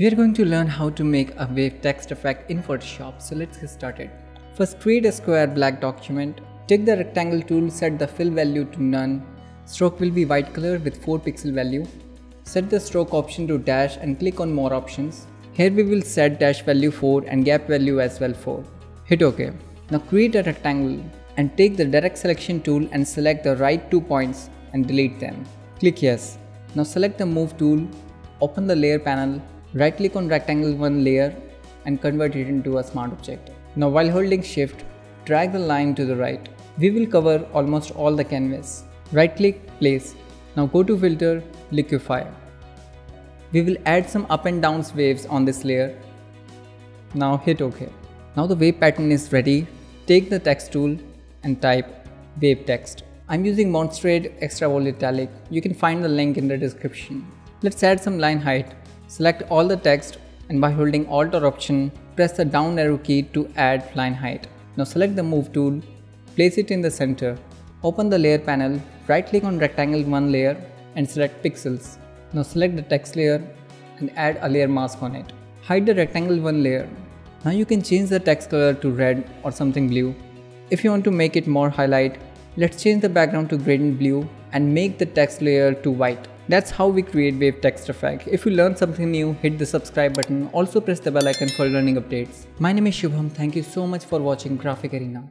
We are going to learn how to make a wave text effect in Photoshop, so let's get started. First, create a square black document. Take the rectangle tool, set the fill value to none. Stroke will be white color with 4 pixel value. Set the stroke option to dash and click on more options. Here we will set dash value 4 and gap value as well 4. Hit OK. Now create a rectangle and take the direct selection tool and select the right 2 points and delete them. Click yes. Now select the move tool, open the layer panel. Right click on rectangle 1 layer and convert it into a smart object. Now while holding shift, drag the line to the right. We will cover almost all the canvas. Right click, place. Now go to filter, liquify. We will add some up and downs waves on this layer. Now hit OK. Now the wave pattern is ready. Take the text tool and type wave text. I'm using Montserrat Extra Bold Italic. You can find the link in the description. Let's add some line height. Select all the text and by holding Alt or Option, press the down arrow key to add line height. Now select the Move tool, place it in the center. Open the layer panel, right click on rectangle 1 layer and select Pixels. Now select the text layer and add a layer mask on it. Hide the rectangle 1 layer. Now you can change the text color to red or something blue. If you want to make it more highlight, let's change the background to gradient blue and make the text layer to white. That's how we create wave text effect. If you learned something new, hit the subscribe button. Also press the bell icon for learning updates. My name is Shubham. Thank you so much for watching Graphic Arena.